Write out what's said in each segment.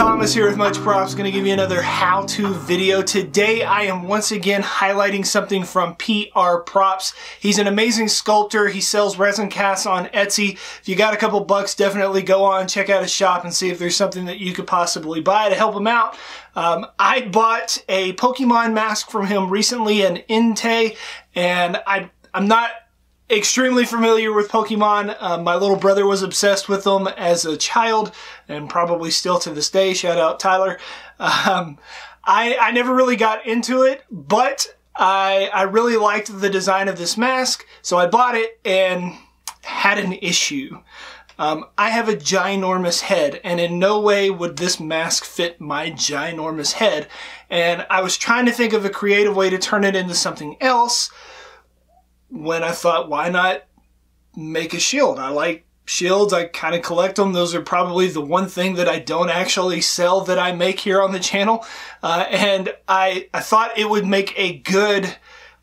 Thomas here with Much Props, going to give you another how-to video. Today I am once again highlighting something from P.R. Props. He's an amazing sculptor. He sells resin casts on Etsy. If you got a couple bucks, definitely go on, check out his shop and see if there's something that you could possibly buy to help him out. I bought a Pokemon mask from him recently, an Entei, and I'm not extremely familiar with Pokemon. My little brother was obsessed with them as a child and probably still to this day. Shout out Tyler. I never really got into it, but I really liked the design of this mask, so I bought it and had an issue. I have a ginormous head, and in no way would this mask fit my ginormous head. And I was trying to think of a creative way to turn it into something else, when I thought, why not make a shield? I like shields. I kind of collect them. Those are probably the one thing that I don't actually sell that I make here on the channel. And I thought it would make a good,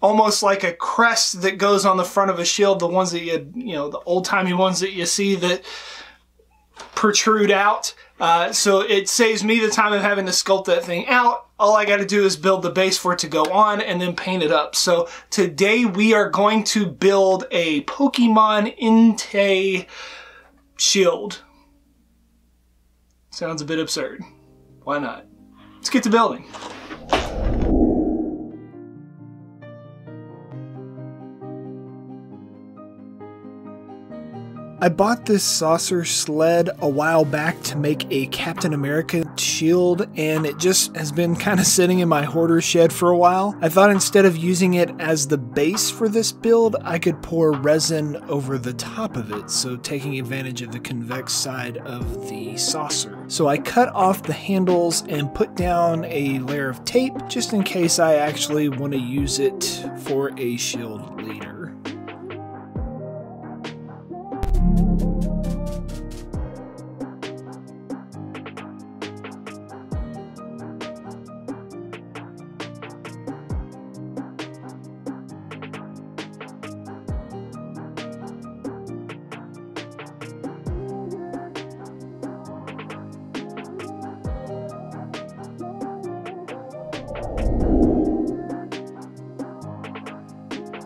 almost like a crest that goes on the front of a shield, the ones that you know, the old-timey ones that you see that protrude out. So it saves me the time of having to sculpt that thing out. All I got to do is build the base for it to go on and then paint it up. So today we are going to build a Pokemon Entei shield. Sounds a bit absurd. Why not? Let's get to building. I bought this saucer sled a while back to make a Captain America shield, and it just has been kind of sitting in my hoarder shed for a while. I thought instead of using it as the base for this build, I could pour resin over the top of it, so taking advantage of the convex side of the saucer. So I cut off the handles and put down a layer of tape just in case I actually want to use it for a shield later.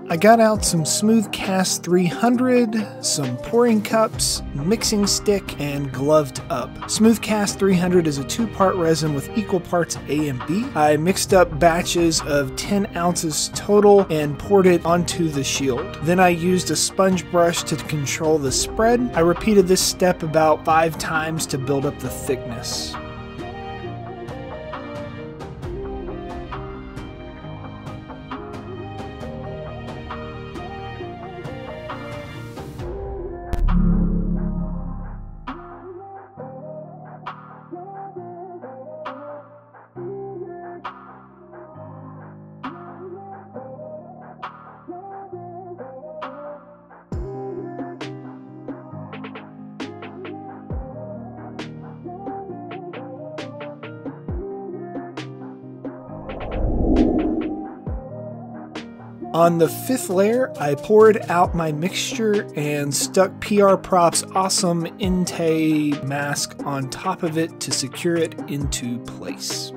I got out some Smooth Cast 300, some pouring cups, mixing stick, and gloved up. Smooth Cast 300 is a two-part resin with equal parts A and B. I mixed up batches of 10 ounces total and poured it onto the shield. Then I used a sponge brush to control the spread. I repeated this step about 5 times to build up the thickness. On the 5th layer, I poured out my mixture and stuck P.R. Props' awesome Entei mask on top of it to secure it into place.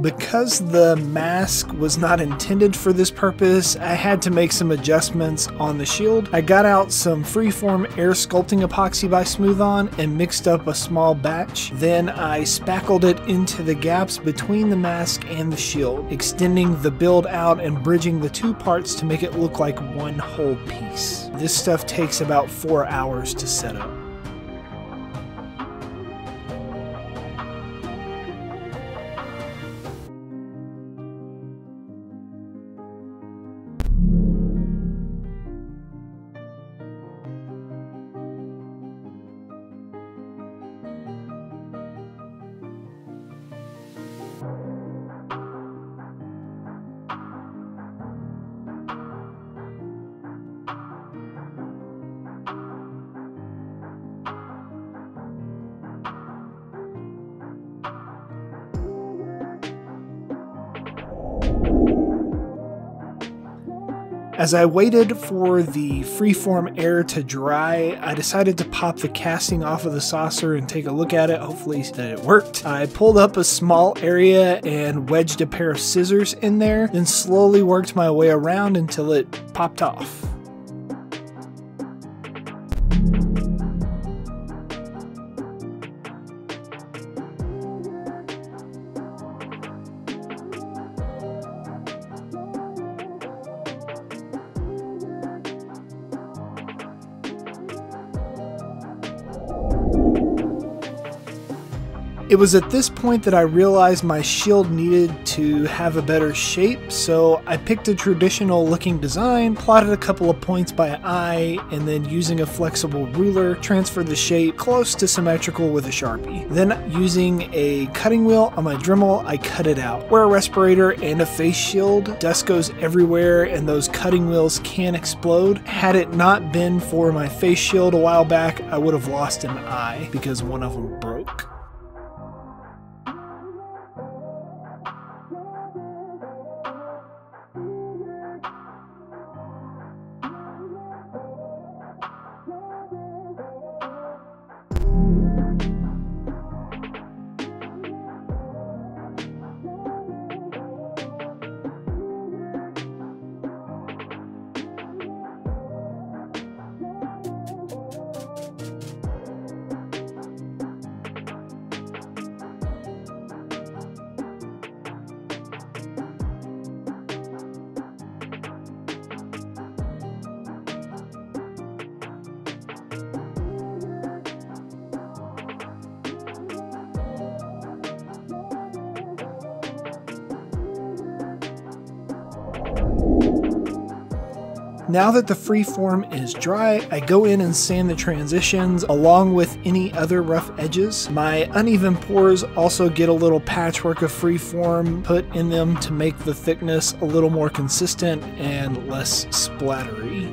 Because the mask was not intended for this purpose, I had to make some adjustments on the shield. I got out some Free Form Air Sculpting Epoxy by Smooth-On and mixed up a small batch. Then I spackled it into the gaps between the mask and the shield, extending the build out and bridging the two parts to make it look like one whole piece. This stuff takes about 4 hours to set up. As I waited for the freeform air to dry, I decided to pop the casting off of the saucer and take a look at it. Hopefully that it worked. I pulled up a small area and wedged a pair of scissors in there, then slowly worked my way around until it popped off. It was at this point that I realized my shield needed to have a better shape, so I picked a traditional looking design, plotted a couple of points by eye, and then using a flexible ruler, transferred the shape close to symmetrical with a Sharpie. Then using a cutting wheel on my Dremel, I cut it out. Wear a respirator and a face shield, dust goes everywhere and those cutting wheels can explode. Had it not been for my face shield a while back, I would have lost an eye because one of them broke. Now that the free form is dry, I go in and sand the transitions along with any other rough edges. My uneven pores also get a little patchwork of free form put in them to make the thickness a little more consistent and less splattery.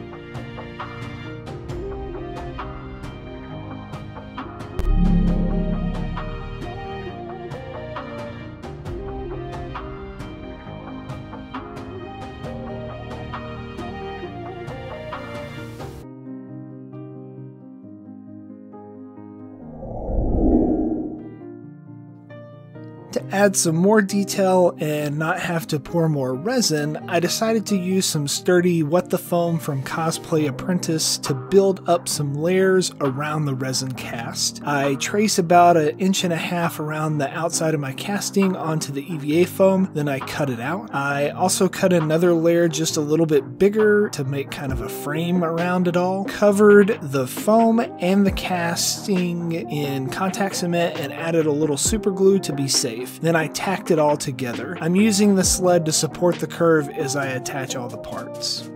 To add some more detail and not have to pour more resin, I decided to use some sturdy What the Foam from Cosplay Apprentice to build up some layers around the resin cast. I trace about 1.5 inches around the outside of my casting onto the EVA foam, then I cut it out. I also cut another layer just a little bit bigger to make kind of a frame around it all. Covered the foam and the casting in contact cement and added a little super glue to be safe. Then I tacked it all together. I'm using the sled to support the curve as I attach all the parts.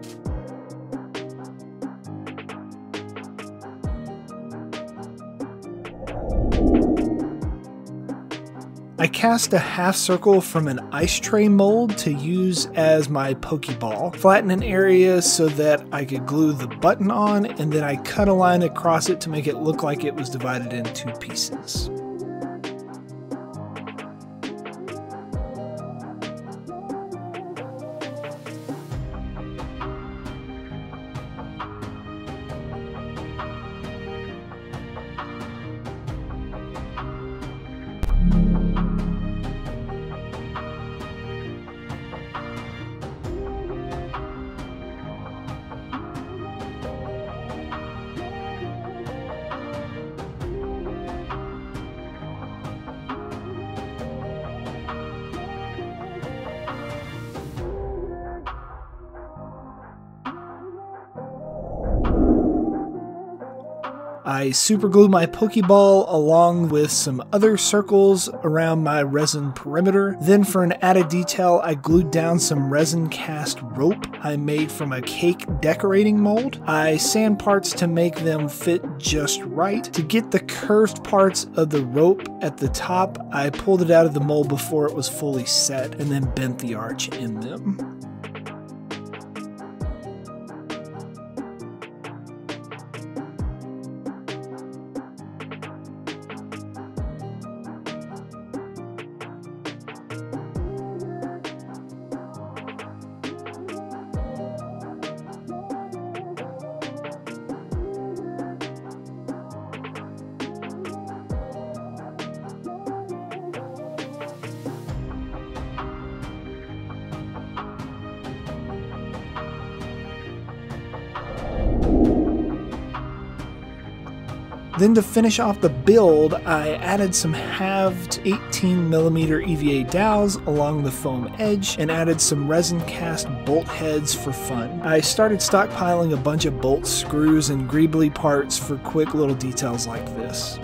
I cast a half circle from an ice tray mold to use as my Pokeball. Flatten an area so that I could glue the button on, and then I cut a line across it to make it look like it was divided in 2 pieces. I superglue my Pokeball along with some other circles around my resin perimeter. Then for an added detail, I glued down some resin cast rope I made from a cake decorating mold. I sand parts to make them fit just right. To get the curved parts of the rope at the top, I pulled it out of the mold before it was fully set and then bent the arch in them. Then to finish off the build, I added some halved 18mm EVA dowels along the foam edge and added some resin cast bolt heads for fun. I started stockpiling a bunch of bolts, screws, and greebly parts for quick little details like this.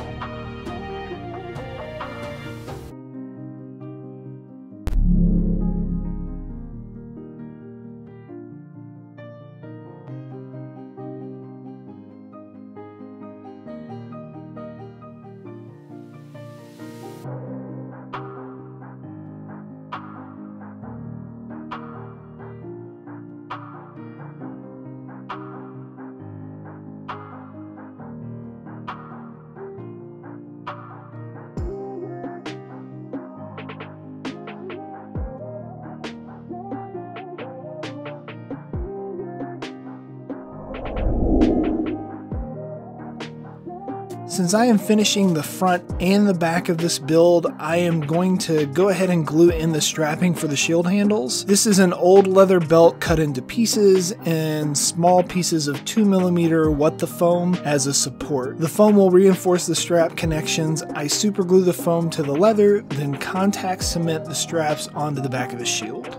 Since I am finishing the front and the back of this build, I am going to go ahead and glue in the strapping for the shield handles. This is an old leather belt cut into pieces and small pieces of 2mm What the Foam as a support. The foam will reinforce the strap connections. I super glue the foam to the leather, then contact cement the straps onto the back of the shield.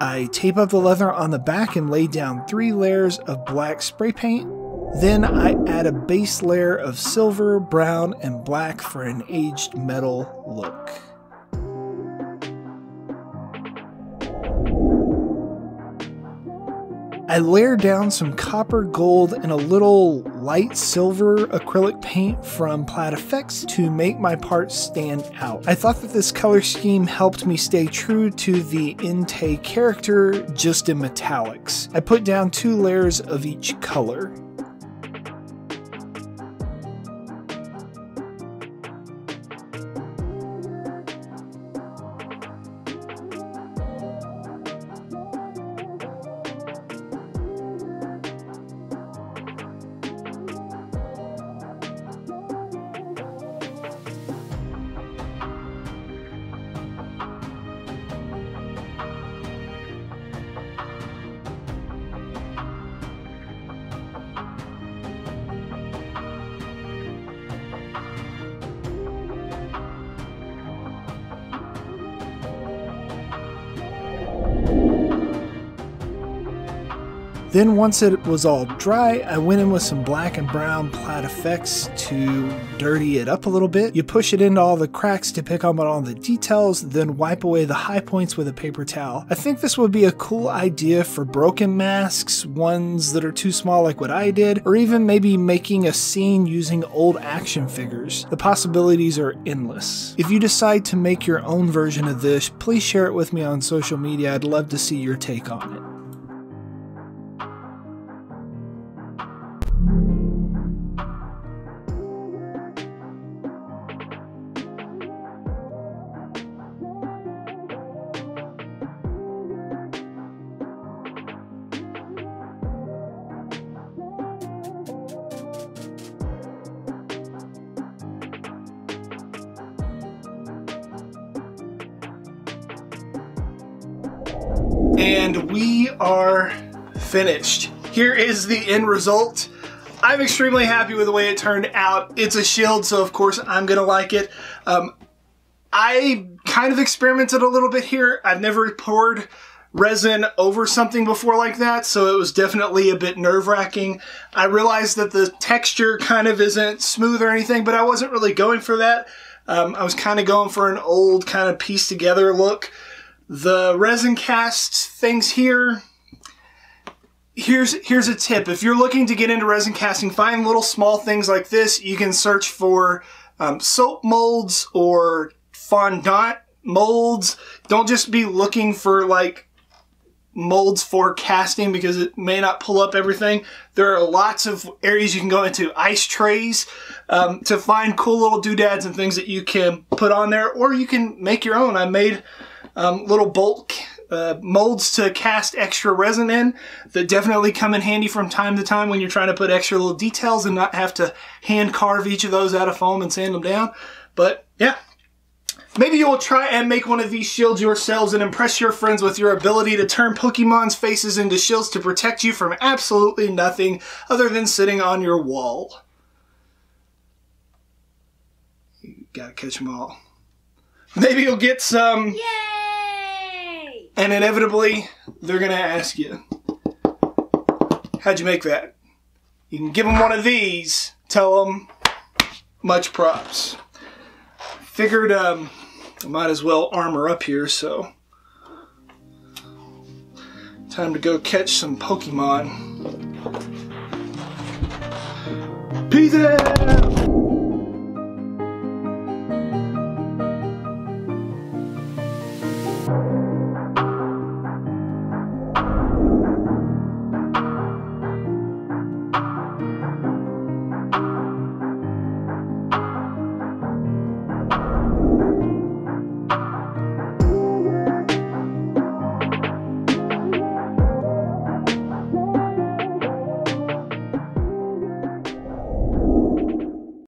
I tape up the leather on the back and lay down 3 layers of black spray paint. Then I add a base layer of silver, brown, and black for an aged metal look. I layer down some copper, gold, and a little light silver acrylic paint from PlaidFX to make my parts stand out. I thought that this color scheme helped me stay true to the Entei character, just in metallics. I put down 2 layers of each color. Then once it was all dry, I went in with some black and brown PlaidFX to dirty it up a little bit. You push it into all the cracks to pick up on all the details, then wipe away the high points with a paper towel. I think this would be a cool idea for broken masks, ones that are too small like what I did, or even maybe making a scene using old action figures. The possibilities are endless. If you decide to make your own version of this, please share it with me on social media. I'd love to see your take on it. And we are finished. Here is the end result. I'm extremely happy with the way it turned out. It's a shield, so of course I'm gonna like it. I kind of experimented a little bit here. I've never poured resin over something before like that, so it was definitely a bit nerve-wracking. I realized that the texture kind of isn't smooth or anything, but I wasn't really going for that. I was kind of going for an old kind of pieced together look. The resin cast things here, here's a tip. If you're looking to get into resin casting, find little small things like this. You can search for soap molds or fondant molds. Don't just be looking for like molds for casting because it may not pull up everything. There are lots of areas you can go into, ice trays, to find cool little doodads and things that you can put on there, or you can make your own. I made little bulk molds to cast extra resin in that definitely come in handy from time to time when you're trying to put extra little details and not have to hand carve each of those out of foam and sand them down. But yeah, maybe you will try and make one of these shields yourselves and impress your friends with your ability to turn Pokemon's faces into shields to protect you from absolutely nothing other than sitting on your wall. You gotta catch them all. Maybe you'll get some. Yay! And inevitably, they're gonna ask you, how'd you make that? You can give them one of these, tell them, much props. Figured I might as well armor up here, so time to go catch some Pokemon. Peace out!